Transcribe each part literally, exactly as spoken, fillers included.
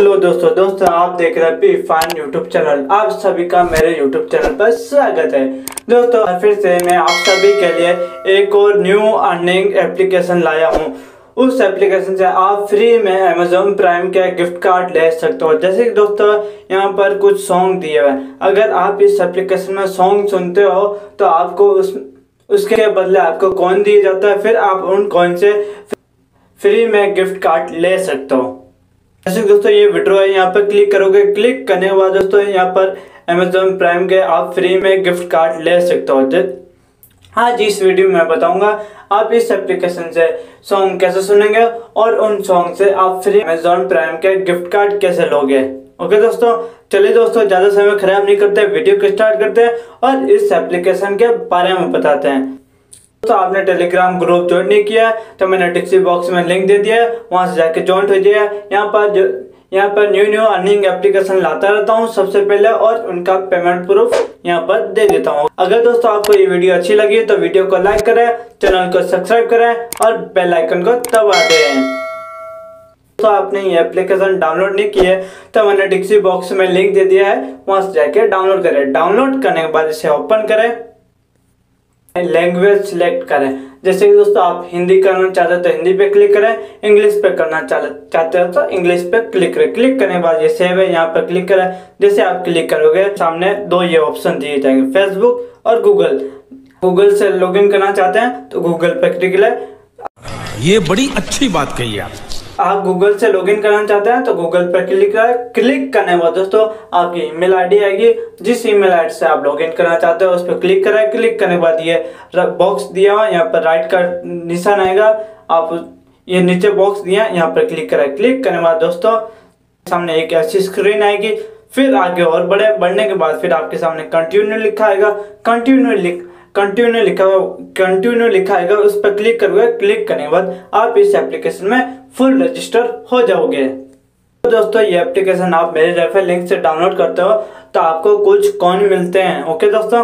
Hello दोस्तों दोस्तों आप देख रहे हैं पी फाइन यूट्यूब चैनल। आप सभी का मेरे यूट्यूब चैनल पर स्वागत है। दोस्तों फिर से मैं आप सभी के लिए एक और न्यू अर्निंग एप्लीकेशन लाया हूँ। उस एप्लीकेशन से आप फ्री में अमेजोन प्राइम के गिफ्ट कार्ड ले सकते हो। जैसे कि दोस्तों यहाँ पर कुछ सॉन्ग दिए हुए हैं। अगर आप इस एप्लीकेशन में सॉन्ग सुनते हो तो आपको उस उसके बदले आपको कॉइन दिया जाता है, फिर आप उन कॉइन से फ्री में गिफ्ट कार्ड ले सकते हो। जैसे दोस्तों ये विड्रो है, यहाँ पर क्लिक करोगे। क्लिक करने के बाद दोस्तों यहाँ पर अमेजोन प्राइम के आप फ्री में गिफ्ट कार्ड ले सकते हो। आज इस वीडियो में बताऊंगा आप इस एप्लीकेशन से सॉन्ग कैसे सुनेंगे और उन सॉन्ग से आप फ्री अमेजोन प्राइम के गिफ्ट कार्ड कैसे लोगे। ओके दोस्तों, चलिए दोस्तों ज़्यादा समय खराब नहीं करते, वीडियो को स्टार्ट करते हैं और इस एप्लीकेशन के बारे में बताते हैं। तो आपने टेलीग्राम ग्रुप ज्वाइन नहीं किया तो मैंने डिस्क्रिप्शन बॉक्स में लिंक दे दिया है, वहां से जाके ज्वाइन हो जाइए। यहाँ पर यहाँ पर न्यू न्यू अर्निंग एप्लीकेशन लाता रहता हूँ सबसे पहले और उनका पेमेंट प्रूफ यहाँ पर दे देता हूँ। अगर दोस्तों आपको ये वीडियो अच्छी लगी तो वीडियो को लाइक करें, चैनल को सब्सक्राइब करें और बेल आइकन को दबा दें। तो आपने ये एप्लीकेशन डाउनलोड नहीं किया तो मैंने डिस्क्रिप्शन बॉक्स में लिंक दे दिया है, वहां से जाके डाउनलोड करें। डाउनलोड करने के बाद इसे ओपन करें, लैंग्वेज सिलेक्ट करें। जैसे कि दोस्तों आप हिंदी करना चाहते हो तो हिंदी पे क्लिक करें, इंग्लिश पे करना चाहते हो तो इंग्लिश पे क्लिक करें। क्लिक करने के बाद ये सेव है, यहाँ पर क्लिक करें। जैसे आप क्लिक करोगे सामने दो ये ऑप्शन दिए जाएंगे, फेसबुक और गूगल। गूगल से लॉगिन करना चाहते हैं तो गूगल पे क्लिक करें। ये बड़ी अच्छी बात कही आप आप गूगल से लॉगिन करना चाहते हैं तो गूगल पर क्लिक करें। क्लिक करने के बाद दोस्तों आपकी ईमेल आईडी आएगी, जिस ईमेल आईडी से आप लॉगिन करना चाहते हो उस पर क्लिक करें। क्लिक करने के बाद ये बॉक्स दिया हुआ, यहाँ पर राइट का निशान आएगा, आप ये नीचे बॉक्स दिया यहाँ पर क्लिक करें। क्लिक करने के बाद दोस्तों सामने एक ऐसी स्क्रीन आएगी, फिर आगे और बड़े बढ़ने के बाद फिर आपके सामने कंटिन्यू लिखा आएगा। कंटिन्यू लिख कंटिन्यू लिखा कंटिन्यू लिखा आएगा, उस पर क्लिक करोगे। क्लिक करने के बाद आप इस एप्लीकेशन में फुल रजिस्टर हो जाओगे। तो दोस्तों ये एप्लीकेशन आप मेरे रेफर लिंक से डाउनलोड करते हो तो आपको कुछ कॉइन मिलते हैं। ओके दोस्तों,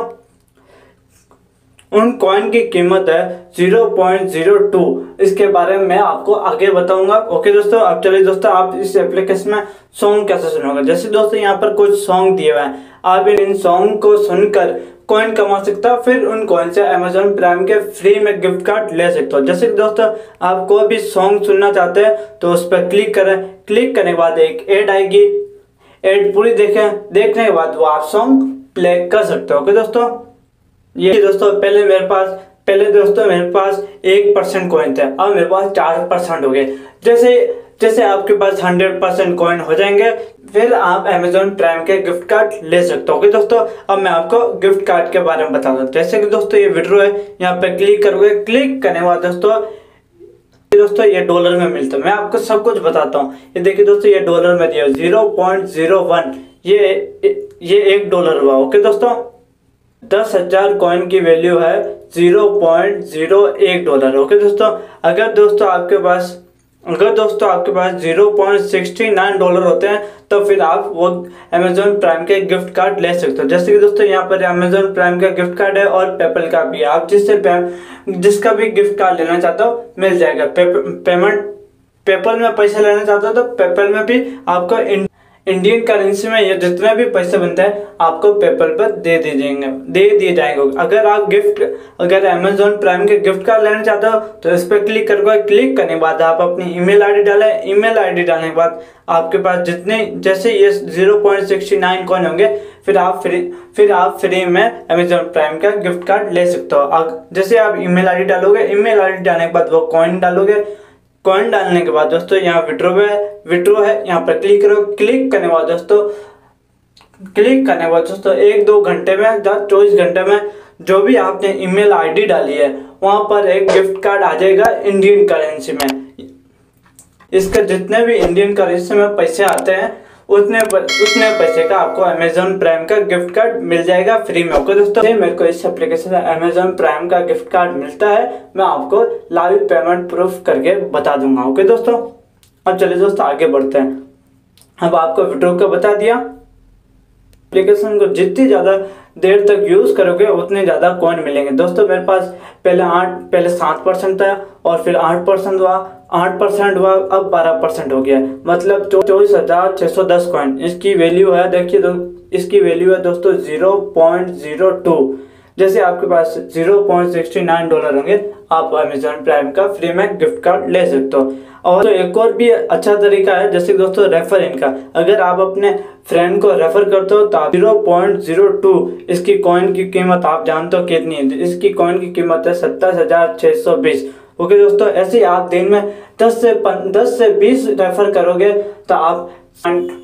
उन कॉइन की कीमत है जीरो पॉइंट जीरो टू। इसके बारे में मैं आपको आगे बताऊंगा। ओके दोस्तों, अब चलिए दोस्तों आप इस एप्लीकेशन में सॉन्ग कैसे सुनोगे। जैसे दोस्तों यहाँ पर कुछ सॉन्ग दिए हुए हैं, आप इन सॉन्ग को सुनकर कॉइन कमा सकते हो, फिर उन कॉइन से अमेजोन प्राइम के फ्री में गिफ्ट कार्ड ले सकते हो। जैसे दोस्तों आप कोई भी सॉन्ग सुनना चाहते हैं तो उस पर क्लिक करें। क्लिक करने के बाद एक एड आएगी, एड पूरी देखें। देखने के बाद वो आप सॉन्ग प्ले कर सकते हो। ओके दोस्तों, ये दोस्तों पहले मेरे पास पहले दोस्तों मेरे पास एक परसेंट कॉइन थे, अब मेरे पास चार परसेंट हो गए। जैसे जैसे आपके पास हंड्रेड परसेंट कॉइन हो जाएंगे फिर आप अमेजोन प्राइम के गिफ्ट कार्ड ले सकते हो। ओके दोस्तों, अब मैं आपको गिफ्ट कार्ड के बारे में बता दूँ। जैसे कि दोस्तों ये विड्रो है, यहाँ पर क्लिक करोगे। क्लिक करने के बाद दोस्तों दोस्तों ये डॉलर में मिलता है, मैं आपको सब कुछ बताता हूँ। ये देखिए दोस्तों ये डॉलर में दिया जीरो पॉइंट जीरो वन, ये ये एक डॉलर हुआ। ओके दोस्तों, दस हजार कॉइन की वैल्यू है जीरो पॉइंट जीरो एक डॉलर। ओके दोस्तों, अगर दोस्तों आपके पास अगर दोस्तों आपके पास zero point sixty nine dollar होते हैं तो फिर आप वो अमेजोन प्राइम के गिफ्ट कार्ड ले सकते हो। जैसे कि दोस्तों यहाँ पर अमेजोन प्राइम का गिफ्ट कार्ड है और पेपल का भी है। आप जिससे जिसका भी गिफ्ट कार्ड लेना चाहते हो मिल जाएगा। पे, पेमेंट पेपल में पैसे लेना चाहते हो तो पेपल में भी आपको इन, इंडियन करेंसी में ये जितने भी पैसे बनते हैं आपको पेपल पर दे दिए जाएंगे दे दिए जाएंगे अगर आप गिफ्ट अगर अमेजोन प्राइम के गिफ्ट कार्ड लेना चाहते हो तो इस पर क्लिक करोगे। क्लिक करने के बाद आप अपनी ईमेल आईडी डालें। ईमेल आईडी डालने के बाद आपके पास जितने जैसे ये zero point sixty nine coin होंगे फिर आप फ्री फिर आप फ्री में अमेजोन प्राइम का गिफ्ट कार्ड ले सकते हो। जैसे आप ईमेल आईडी डालोगे, ईमेल आईडी डालने के बाद वो कॉइन डालोगे। कॉइन डालने के बाद दोस्तों यहाँ विड्रो है विड्रो है यहाँ पर क्लिक करो। क्लिक करने के बाद दोस्तों क्लिक करने के बाद दोस्तों एक दो घंटे में चौबीस घंटे में जो भी आपने ईमेल आईडी डाली है वहाँ पर एक गिफ्ट कार्ड आ जाएगा इंडियन करेंसी में। इसके जितने भी इंडियन करेंसी में पैसे आते हैं उतने पर, उतने पैसे का आपको अमेजोन प्राइम का गिफ्ट कार्ड मिल जाएगा फ्री में। ओके दोस्तों, मेरे को इस एप्लीकेशन में अमेजोन प्राइम का गिफ्ट कार्ड मिलता है, मैं आपको लाइव पेमेंट प्रूफ करके बता दूंगा। ओके दोस्तों, अब चलिए दोस्तों आगे बढ़ते हैं। अब आपको विड्रो का बता दिया। एप्लीकेशन को जितनी ज़्यादा देर तक यूज़ करोगे उतने ज़्यादा कॉइन मिलेंगे। दोस्तों मेरे पास पहले आठ पहले सात परसेंट था और फिर आठ परसेंट हुआ, आठ परसेंट हुआ, अब बारह परसेंट हो गया, मतलब चौबीस हज़ार छः सौ दस कॉइन इसकी वैल्यू है। देखिए दो इसकी वैल्यू है दोस्तों ज़ीरो पॉइंट ज़ीरो टू। जैसे आपके पास zero point sixty nine dollar होंगे, आप अमेजॉन प्राइम का फ्री में गिफ्ट कार्ड ले सकते हो। और तो एक और भी अच्छा तरीका है जैसे दोस्तों रेफर इनका, अगर आप अपने फ्रेंड को रेफर करते हो तो आप ज़ीरो पॉइंट ज़ीरो टू इसकी कॉइन की कीमत आप जानते हो कितनी है, इसकी कॉइन की कीमत है सत्ताईस हज़ार छः सौ बीस। ओके दोस्तों, ऐसे ही आप दिन में दस से दस से बीस रेफर करोगे तो आप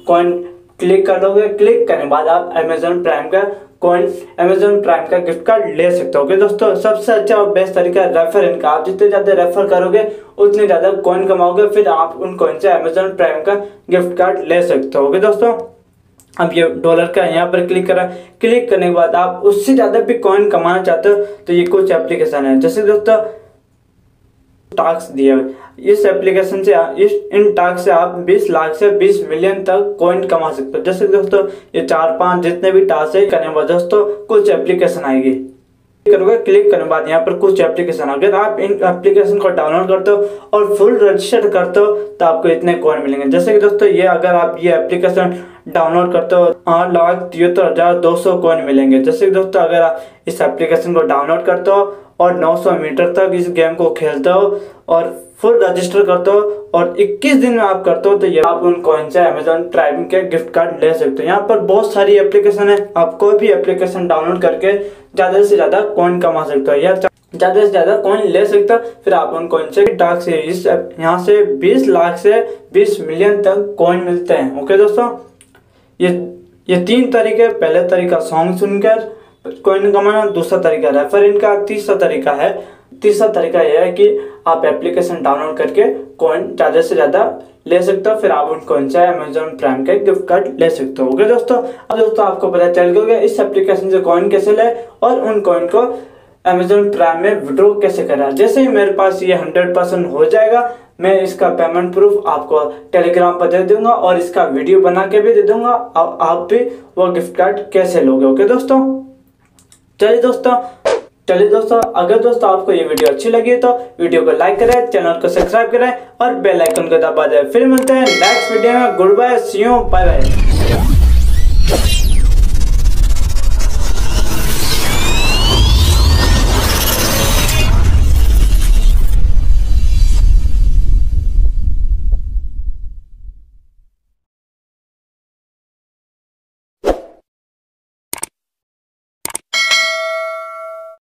कॉइन क्लिक करोगे, क्लिक करने के बाद आप अमेजॉन प्राइम का कॉइन अमेजॉन प्राइम का गिफ्ट कार्ड ले सकते हो। ओके दोस्तों, सबसे अच्छा और बेस्ट तरीका रेफर इनका। आप जितने ज़्यादा रेफर करोगे उतने ज़्यादा कॉइन कमाओगे, फिर आप उन कॉइन से अमेजॉन प्राइम का गिफ्ट कार्ड ले सकते हो। ओके दोस्तों, अब ये डॉलर का यहाँ पर क्लिक करा, क्लिक करने के बाद आप उससे ज़्यादा भी कॉइन कमाना चाहते हो तो ये कुछ एप्लीकेशन है जैसे दोस्तों टास्क दिए हुए, इस एप्लीकेशन से इस इन टास्क से आप बीस लाख से बीस मिलियन तक कॉइन कमा सकते हो। जैसे दोस्तों ये चार पांच जितने भी टास्क है करने बाद दोस्तों कुछ एप्लीकेशन आएगी, करोगे क्लिक करने के बाद यहाँ पर कुछ एप्लीकेशन आ गए। आप इन एप्लीकेशन को डाउनलोड करते हो और फुल रजिस्टर करते हो तो आपको इतने कॉइन मिलेंगे। जैसे कि दोस्तों ये अगर आप ये एप्लीकेशन डाउनलोड करते हो आठ लाख तिहत्तर हजार दो सौ कॉइन मिलेंगे। जैसे कि दोस्तों अगर आप इस एप्लीकेशन को डाउनलोड करते हो और नौ सौ मीटर तक इस गेम को खेलते हो और फुल रजिस्टर करते हो और इक्कीस दिन में आप करते हो तो ये आप उन कॉइन से अमेजॉन प्राइम के गिफ्ट कार्ड ले सकते हो। यहाँ पर बहुत सारी एप्लीकेशन है, आप कोई भी एप्लीकेशन डाउनलोड करके ज़्यादा से ज़्यादा कॉइन कमा सकते हो या ज़्यादा से ज़्यादा कॉइन ले सकते हो, फिर आप उन कॉइन से डाक से इस यहाँ से बीस लाख से बीस मिलियन तक कॉइन मिलते हैं। ओके दोस्तों, ये ये तीन तरीके, पहले तरीका सॉन्ग सुनकर कॉइन कमाना, दूसरा तरीका रेफर इनका, तीसरा तरीका है तीसरा तरीका यह है कि आप एप्लीकेशन डाउनलोड करके कॉइन ज़्यादा से ज़्यादा ले सकते हो, फिर आप उन कॉइन से अमेजॉन प्राइम का गिफ्ट कार्ड ले सकते हो। ओके दोस्तों, अब दोस्तों आपको पता चल गया इस एप्लीकेशन से कॉइन कैसे ले और उन कॉइन को अमेजॉन प्राइम में विड्रॉ कैसे करा। जैसे ही मेरे पास ये हंड्रेड परसेंट हो जाएगा मैं इसका पेमेंट प्रूफ आपको टेलीग्राम पर दे दूंगा और इसका वीडियो बना के भी दे दूंगा, अब आप भी वो गिफ्ट कार्ड कैसे लोगे। ओके दोस्तों, चलिए दोस्तों चलिए दोस्तों अगर दोस्तों आपको ये वीडियो अच्छी लगी तो वीडियो को लाइक करें, चैनल को सब्सक्राइब करें और बेल आइकन को दबा दें। फिर मिलते हैं नेक्स्ट वीडियो में। Goodbye, see you, bye bye.